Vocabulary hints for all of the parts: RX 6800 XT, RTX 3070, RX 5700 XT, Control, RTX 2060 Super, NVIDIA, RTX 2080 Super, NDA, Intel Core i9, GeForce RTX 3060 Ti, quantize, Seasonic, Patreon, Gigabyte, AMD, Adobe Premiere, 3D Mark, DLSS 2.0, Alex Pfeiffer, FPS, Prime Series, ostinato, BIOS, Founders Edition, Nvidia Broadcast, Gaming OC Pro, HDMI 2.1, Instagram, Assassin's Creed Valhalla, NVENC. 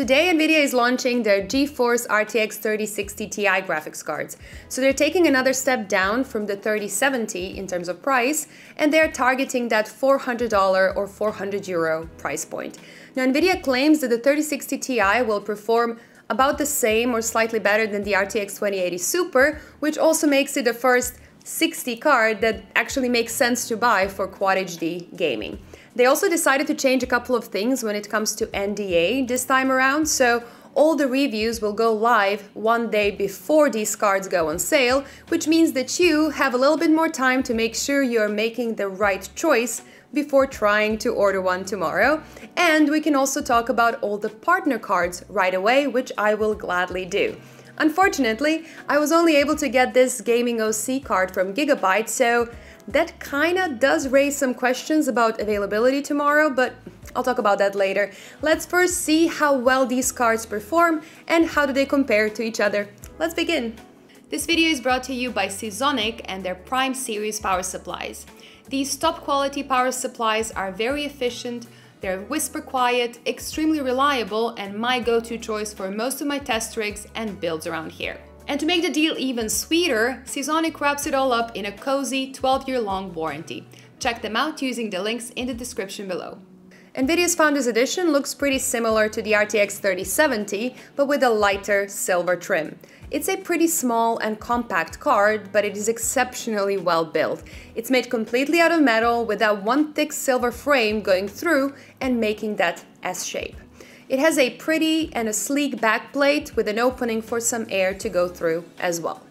Today, NVIDIA is launching their GeForce RTX 3060 Ti graphics cards. So they're taking another step down from the 3070 in terms of price, and they're targeting that $400 or 400 euro price point. Now, NVIDIA claims that the 3060 Ti will perform about the same or slightly better than the RTX 2080 Super, which also makes it the first 60 card that actually makes sense to buy for Quad HD gaming. They also decided to change a couple of things when it comes to NDA this time around, so all the reviews will go live one day before these cards go on sale, which means that you have a little bit more time to make sure you're making the right choice before trying to order one tomorrow. And we can also talk about all the partner cards right away, which I will gladly do. Unfortunately, I was only able to get this Gaming OC card from Gigabyte, so that kinda does raise some questions about availability tomorrow, but I'll talk about that later. Let's first see how well these cards perform and how do they compare to each other. Let's begin. This video is brought to you by Seasonic and their Prime Series power supplies. These top quality power supplies are very efficient, they're whisper quiet, extremely reliable, and my go-to choice for most of my test rigs and builds around here. And to make the deal even sweeter, Seasonic wraps it all up in a cozy 12-year-long warranty. Check them out using the links in the description below. NVIDIA's Founders Edition looks pretty similar to the RTX 3070, but with a lighter silver trim. It's a pretty small and compact card, but it is exceptionally well built. It's made completely out of metal, with that one thick silver frame going through and making that S shape. It has a pretty and a sleek backplate with an opening for some air to go through as well.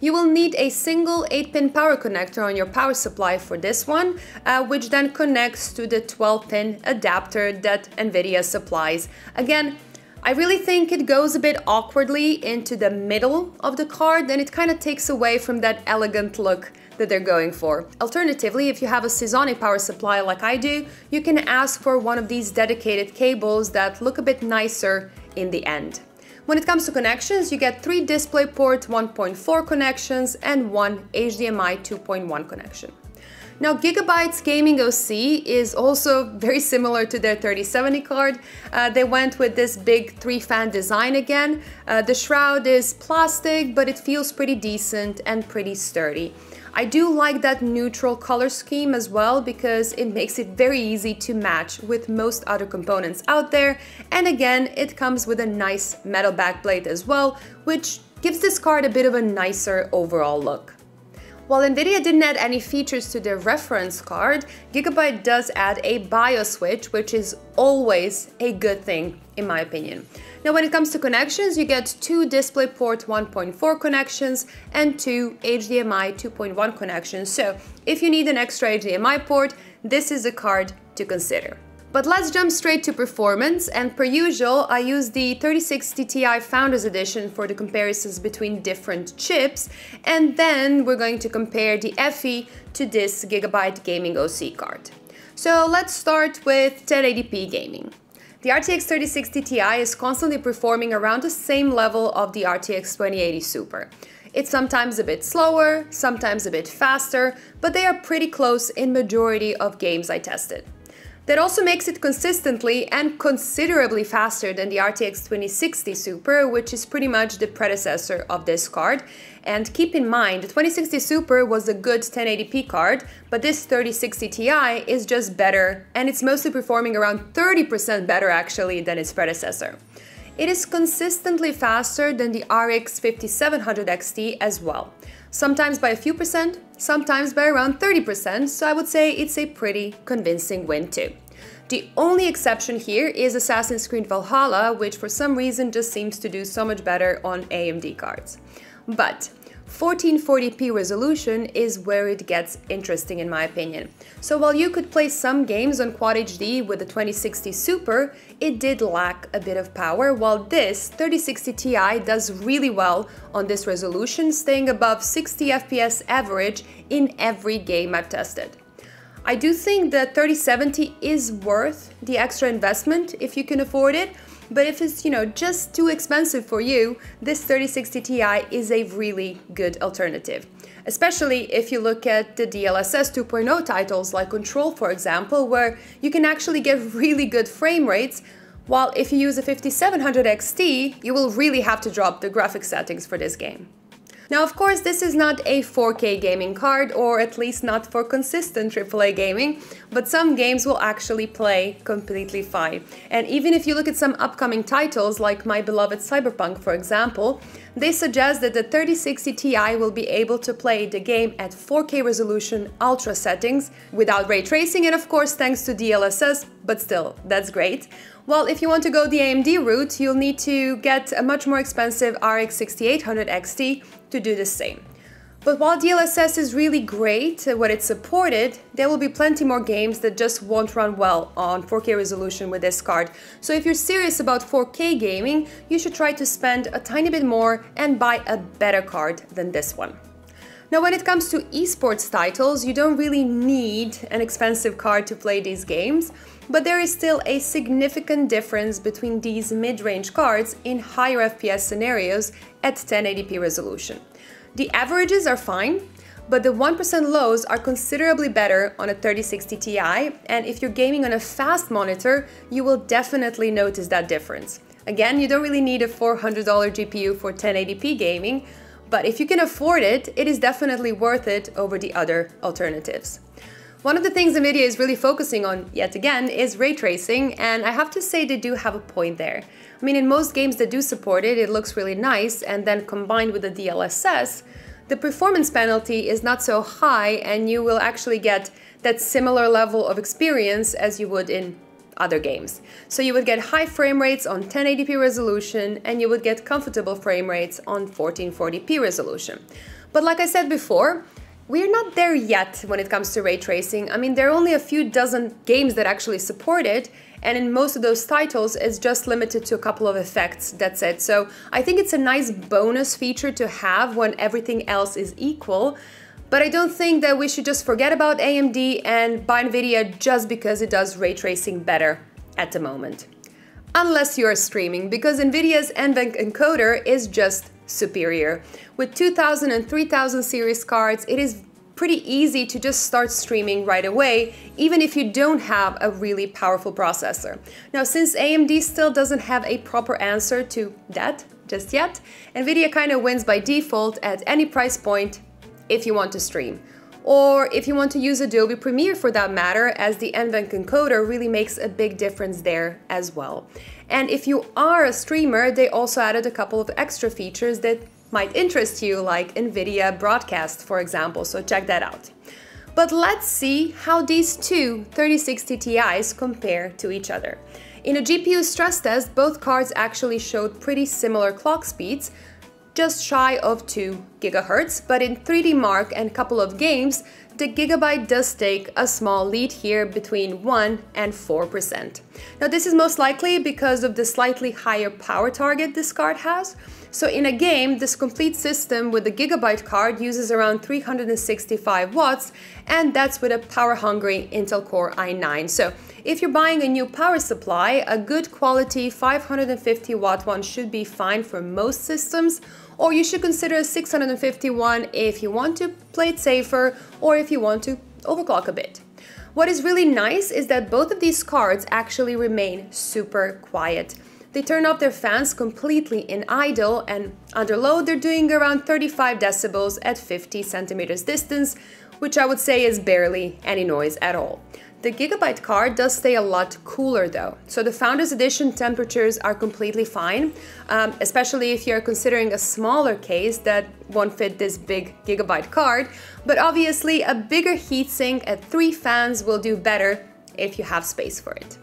You will need a single 8-pin power connector on your power supply for this one, which then connects to the 12-pin adapter that NVIDIA supplies. Again, I really think it goes a bit awkwardly into the middle of the card, and it kind of takes away from that elegant look that they're going for. Alternatively, if you have a Seasonic power supply like I do, you can ask for one of these dedicated cables that look a bit nicer in the end. When it comes to connections, you get 3 DisplayPort 1.4 connections and 1 HDMI 2.1 connection. Now, Gigabyte's Gaming OC is also very similar to their 3070 card. They went with this big 3-fan design again. The shroud is plastic, but it feels pretty decent and pretty sturdy. I do like that neutral color scheme as well, because it makes it very easy to match with most other components out there. And again, it comes with a nice metal backplate as well, which gives this card a bit of a nicer overall look. While NVIDIA didn't add any features to their reference card, Gigabyte does add a BIOS switch, which is always a good thing, in my opinion. Now, when it comes to connections, you get 2 DisplayPort 1.4 connections and 2 HDMI 2.1 connections. So if you need an extra HDMI port, this is a card to consider. But let's jump straight to performance, and per usual, I use the 3060 Ti Founders Edition for the comparisons between different chips, and then we're going to compare the FE to this Gigabyte Gaming OC card. So let's start with 1080p gaming. The RTX 3060 Ti is constantly performing around the same level of the RTX 2080 Super. It's sometimes a bit slower, sometimes a bit faster, but they are pretty close in majority of games I tested. That also makes it consistently and considerably faster than the RTX 2060 Super, which is pretty much the predecessor of this card. And keep in mind, the 2060 Super was a good 1080p card, but this 3060 Ti is just better, and it's mostly performing around 30% better actually than its predecessor. It is consistently faster than the RX 5700 XT as well. Sometimes by a few percent, sometimes by around 30%, so I would say it's a pretty convincing win too. The only exception here is Assassin's Creed Valhalla, which for some reason just seems to do so much better on AMD cards. But 1440p resolution is where it gets interesting, in my opinion. So while you could play some games on Quad HD with the 2060 Super, it did lack a bit of power, while this 3060 Ti does really well on this resolution, staying above 60 FPS average in every game I've tested. I do think that 3070 is worth the extra investment if you can afford it, but if it's, just too expensive for you, this 3060 Ti is a really good alternative. Especially if you look at the DLSS 2.0 titles like Control, for example, where you can actually get really good frame rates While if you use a 5700 XT, you will really have to drop the graphics settings for this game. Now, of course, this is not a 4K gaming card, or at least not for consistent AAA gaming, but some games will actually play completely fine. And even if you look at some upcoming titles, like my beloved Cyberpunk, for example, they suggest that the 3060 Ti will be able to play the game at 4K resolution ultra settings without ray tracing, and of course thanks to DLSS, but still, that's great. Well, if you want to go the AMD route, you'll need to get a much more expensive RX 6800 XT to do the same. But while DLSS is really great when it's supported, there will be plenty more games that just won't run well on 4K resolution with this card. So if you're serious about 4K gaming, you should try to spend a tiny bit more and buy a better card than this one. Now, when it comes to esports titles, you don't really need an expensive card to play these games, but there is still a significant difference between these mid-range cards in higher FPS scenarios at 1080p resolution. The averages are fine, but the 1% lows are considerably better on a 3060 Ti, and if you're gaming on a fast monitor, you will definitely notice that difference. Again, you don't really need a $400 GPU for 1080p gaming, but if you can afford it, it is definitely worth it over the other alternatives. One of the things NVIDIA is really focusing on, yet again, is ray tracing, and I have to say they do have a point there. I mean, in most games that do support it, it looks really nice, and then combined with the DLSS, the performance penalty is not so high, and you will actually get that similar level of experience as you would in other games. So you would get high frame rates on 1080p resolution, and you would get comfortable frame rates on 1440p resolution. But like I said before, we're not there yet when it comes to ray tracing. I mean, there are only a few dozen games that actually support it, and in most of those titles, it's just limited to a couple of effects, that's it. So I think it's a nice bonus feature to have when everything else is equal, but I don't think that we should just forget about AMD and buy NVIDIA just because it does ray tracing better at the moment. Unless you're streaming, because NVIDIA's NVENC encoder is just superior. With 2000 and 3000 series cards, it is pretty easy to just start streaming right away, even if you don't have a really powerful processor. Now, since AMD still doesn't have a proper answer to that just yet, NVIDIA kind of wins by default at any price point if you want to stream. Or if you want to use Adobe Premiere for that matter, as the NVENC encoder really makes a big difference there as well. And if you are a streamer, they also added a couple of extra features that might interest you, like NVIDIA Broadcast, for example, so check that out. But let's see how these two 3060 Ti's compare to each other. In a GPU stress test, both cards actually showed pretty similar clock speeds, just shy of 2 GHz, but in 3D Mark and a couple of games, the Gigabyte does take a small lead here between 1 and 4%. Now, this is most likely because of the slightly higher power target this card has. So in a game, this complete system with the Gigabyte card uses around 365 watts, and that's with a power-hungry Intel Core i9. So if you're buying a new power supply, a good quality 550 watt one should be fine for most systems, or you should consider a 650 one if you want to play it safer or if you want to overclock a bit. What is really nice is that both of these cards actually remain super quiet. They turn off their fans completely in idle, and under load they're doing around 35 decibels at 50 centimeters distance, which I would say is barely any noise at all. The Gigabyte card does stay a lot cooler though, so the Founders Edition temperatures are completely fine, especially if you're considering a smaller case that won't fit this big Gigabyte card, but obviously a bigger heatsink at 3 fans will do better if you have space for it.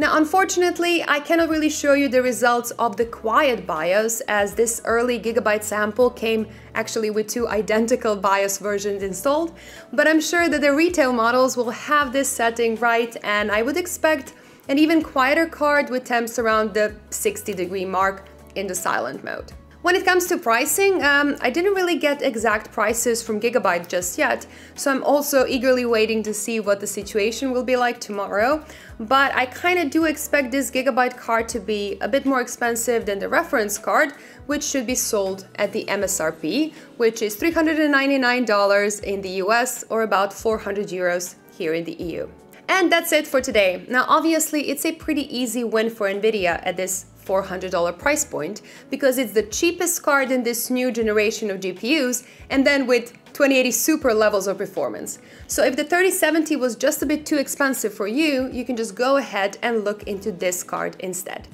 Now, unfortunately, I cannot really show you the results of the quiet BIOS, as this early Gigabyte sample came actually with 2 identical BIOS versions installed, but I'm sure that the retail models will have this setting right, and I would expect an even quieter card with temps around the 60-degree mark in the silent mode. When it comes to pricing, I didn't really get exact prices from Gigabyte just yet, so I'm also eagerly waiting to see what the situation will be like tomorrow, but I kind of do expect this Gigabyte card to be a bit more expensive than the reference card, which should be sold at the MSRP, which is $399 in the US or about 400 euros here in the EU. And that's it for today. Now, obviously, it's a pretty easy win for NVIDIA at this $400 price point, because it's the cheapest card in this new generation of GPUs, and then with 2080 Super levels of performance. So if the 3070 was just a bit too expensive for you, you can just go ahead and look into this card instead.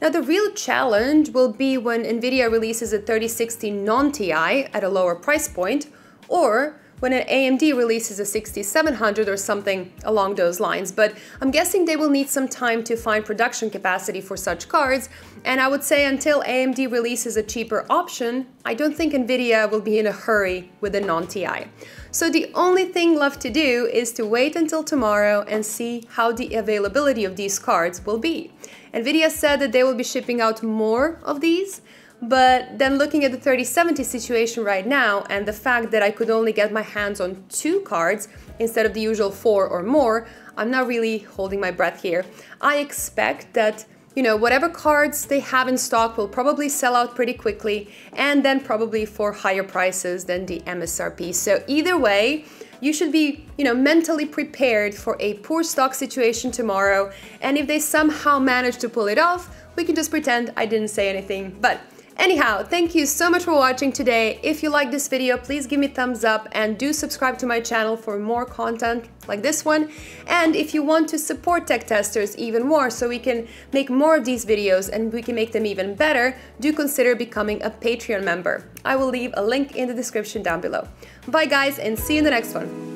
Now, the real challenge will be when NVIDIA releases a 3060 non-Ti at a lower price point, or when an AMD releases a 6700 or something along those lines, but I'm guessing they will need some time to find production capacity for such cards, and I would say until AMD releases a cheaper option, I don't think NVIDIA will be in a hurry with a non-TI. So the only thing left to do is to wait until tomorrow and see how the availability of these cards will be. NVIDIA said that they will be shipping out more of these, but then looking at the 3070 situation right now and the fact that I could only get my hands on 2 cards instead of the usual 4 or more, I'm not really holding my breath here. I expect that, you know, whatever cards they have in stock will probably sell out pretty quickly, and then probably for higher prices than the MSRP. So either way, you should be, you know, mentally prepared for a poor stock situation tomorrow, and if they somehow manage to pull it off, we can just pretend I didn't say anything. But anyhow, thank you so much for watching today. If you like this video, please give me a thumbs up and do subscribe to my channel for more content like this one. And if you want to support tech testers even more so we can make more of these videos and we can make them even better, do consider becoming a Patreon member. I will leave a link in the description down below. Bye guys, and see you in the next one.